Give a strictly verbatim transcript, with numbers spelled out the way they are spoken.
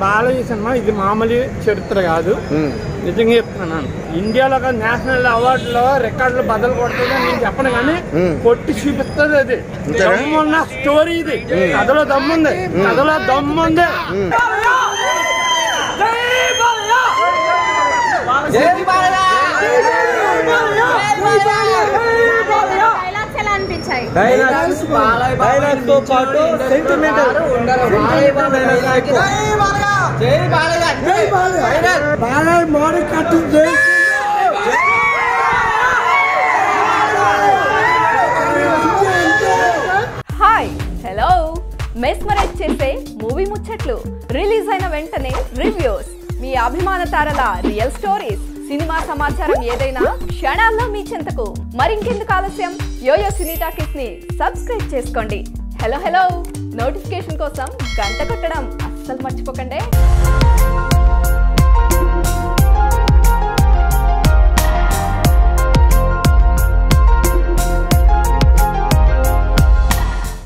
बालजी मामूली चरित्र का निजी इंडिया नेशनल अवार्ड रिकॉर्ड बदल को चूपे दम story kadala दम्मे kadala दम्मे hi hello मेस्मరైజ్ చేసే మూవీ ముచ్చట్లు రిలీజ్ అయిన వెంటనే రివ్యూస్ మీ అభిమాన తారల రియల్ స్టోరీస్ సినిమా సమాచారం ఏదైనా ఛానల్లో మీ చెంతకు మరింకెందుకు ఆలస్యం యోయో సినీ టాకీస్ ని సబ్స్క్రైబ్ చేసుకోండి హలో హలో నోటిఫికేషన్ కోసం గంట కొట్టడం అస్సలు మర్చిపోకండి।